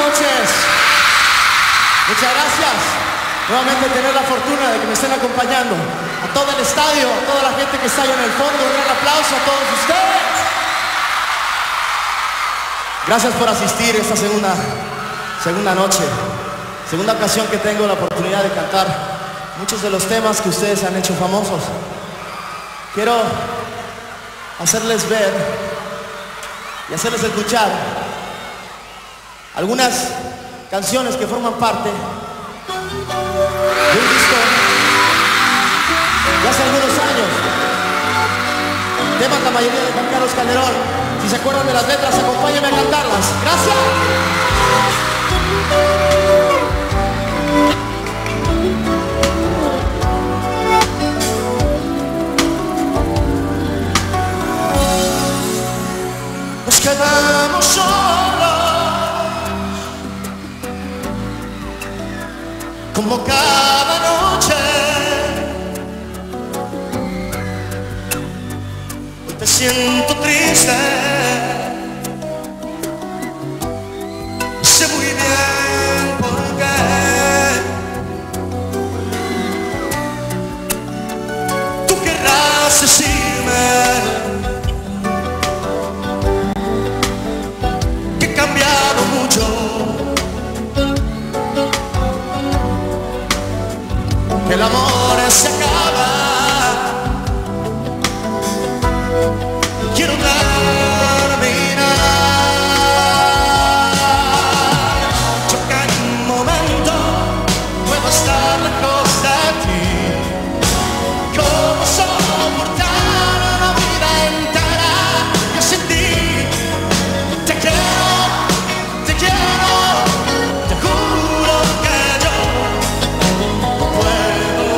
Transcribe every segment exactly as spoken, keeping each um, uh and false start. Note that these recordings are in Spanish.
noches. Muchas gracias. Nuevamente tener la fortuna de que me estén acompañando. A todo el estadio, a toda la gente que está allá en el fondo, un gran aplauso a todos ustedes. Gracias por asistir esta segunda, segunda noche. Segunda ocasión que tengo la oportunidad de cantar muchos de los temas que ustedes han hecho famosos. Quiero hacerles ver y hacerles escuchar algunas canciones que forman parte de un disco de hace algunos años. Temas la mayoría de Juan Carlos Calderón. Si se acuerdan de las letras, acompáñenme a cantarlas. ¡Gracias! Nos quedamos solos, como cada noche. Te siento triste, sé muy bien por qué. Tú querrás decirme que el amor se acaba. Quiero terminar. Choca en un momento, puedo estar lejos de ti. ¿Cómo soportar una vida entera que sin ti? Te quiero, te quiero. Te juro que yo no puedo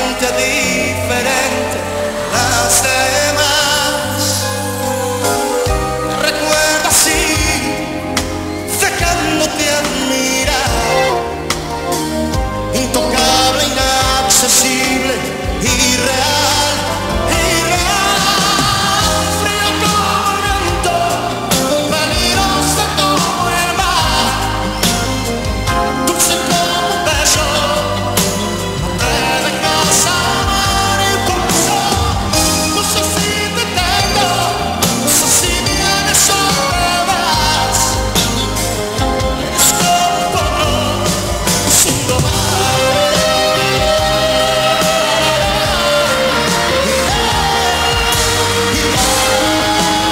diferente las demás. Te recuerdo así, dejándote admirar, intocable, inaccesible, irreal, irreal. Frío corriente, peligrosa como el mar, dulce como un beso. Se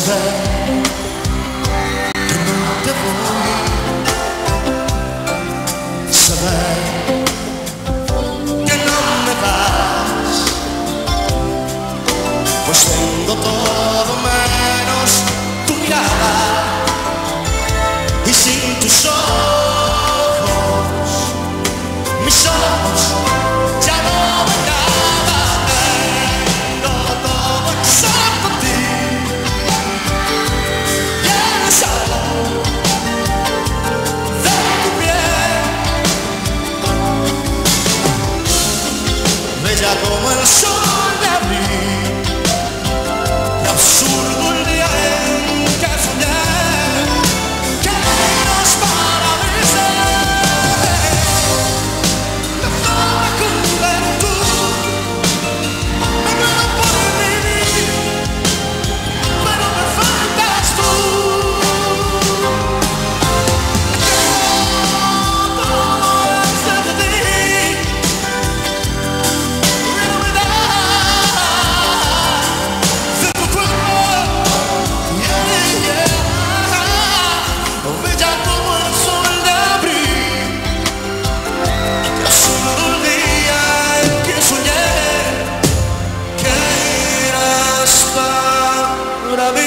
ve que no te voy, se ve que no me va. canción de mí, de absurdo el día en que soñé que eras para mi ser. La flor de juventud me muero por vivir, pero me faltas tú. Yo todo es de ti, tu realidad, de tu cuerpo, yeah, yeah. Bella como el sol de abril, y azul el día en que soñé que eras para mí.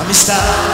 Amistad